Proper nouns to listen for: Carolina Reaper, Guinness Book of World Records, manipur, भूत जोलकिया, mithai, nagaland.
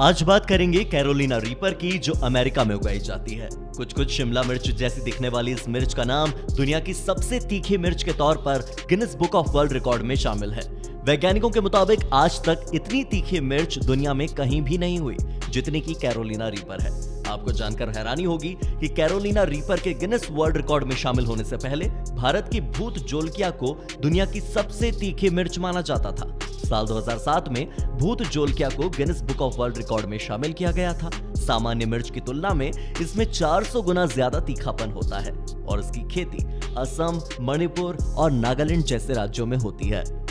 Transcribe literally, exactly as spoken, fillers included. आज बात करेंगे कैरोलिना रीपर की, जो अमेरिका में उगाई जाती है। कुछ कुछ शिमला मिर्च जैसी दिखने वाली इस मिर्च का नाम दुनिया की सबसे तीखी मिर्च के तौर पर Guinness book of world record में शामिल है। वैज्ञानिकों के मुताबिक आज तक इतनी तीखी मिर्च दुनिया में कहीं भी नहीं हुई जितनी की कैरोलिना रीपर है। आपको जानकर हैरानी होगी कि कैरोलिना रीपर के गिनीज वर्ल्ड रिकॉर्ड में शामिल होने से पहले भारत की भूत जोलकिया को दुनिया की सबसे तीखी मिर्च माना जाता था। साल दो हज़ार सात में भूत जोलकिया को Guinness book of world record में शामिल किया गया था। सामान्य मिर्च की तुलना में इसमें चार सौ गुना ज्यादा तीखापन होता है और इसकी खेती असम, मणिपुर और नागालैंड जैसे राज्यों में होती है।